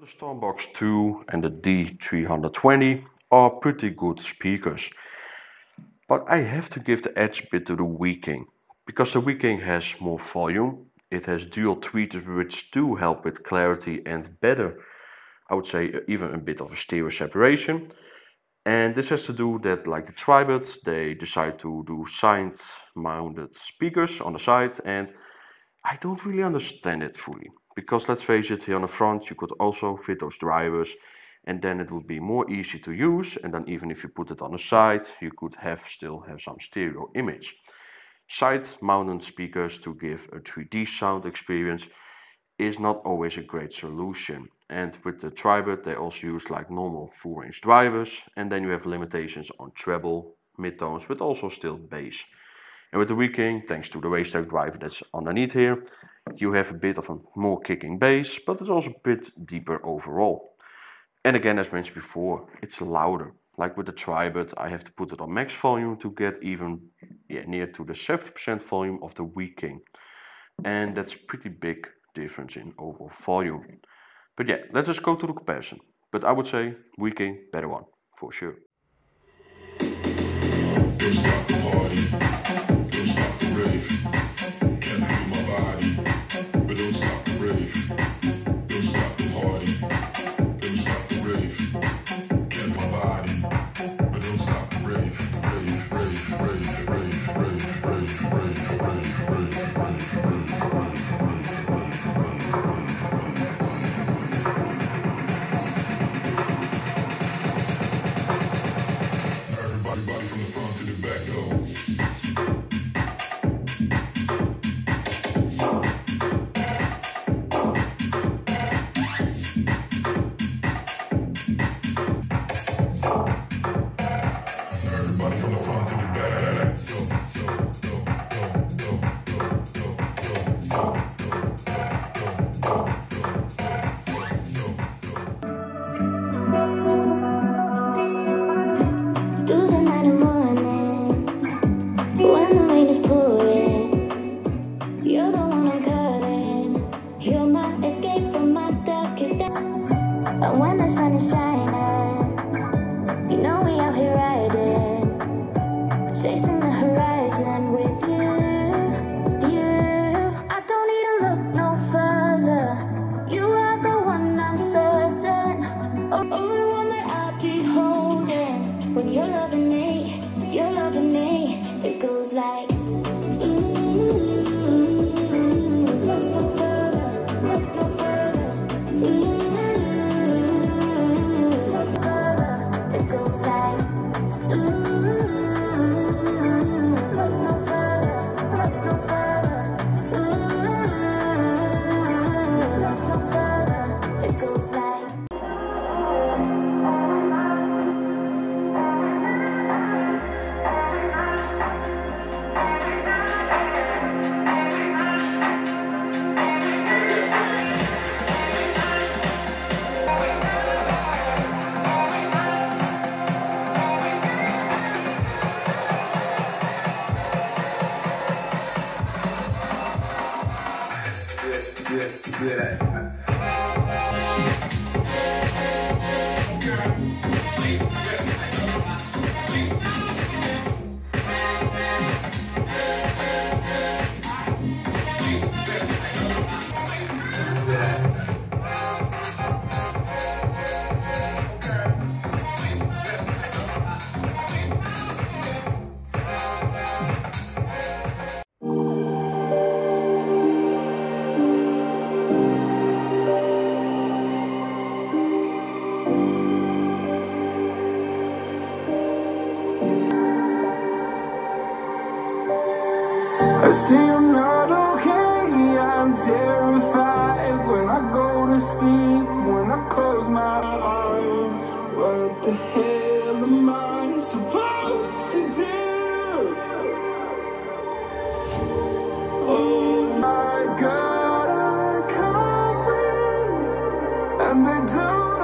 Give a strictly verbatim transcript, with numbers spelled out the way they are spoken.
The Stormbox two and the D three twenty are pretty good speakers, but I have to give the edge a bit to the W-King, because the W-King has more volume, it has dual tweeters which do help with clarity and better, I would say even a bit of a stereo separation. And this has to do that, like the Tribit, they decide to do side mounted speakers on the side, and I don't really understand it fully. Because let's face it, here on the front you could also fit those drivers and then it would be more easy to use, and then even if you put it on the side you could have still have some stereo image. Side mounted speakers to give a three D sound experience is not always a great solution, and with the Tribit they also use like normal full range drivers, and then you have limitations on treble, midtones, but also still bass. And with the W-King, thanks to the wavestack driver that's underneath here, you have a bit of a more kicking bass, but it's also a bit deeper overall. And again, as mentioned before, it's louder. Like with the Tribit, I have to put it on max volume to get even yeah, near to the seventy percent volume of the W-King. And that's pretty big difference in overall volume. But yeah, let's just go to the comparison. But I would say W-King, better one, for sure. I see I'm not okay, I'm terrified. When I go to sleep, when I close my eyes, what the hell am I supposed to do? Oh my God, I can't breathe, and I don't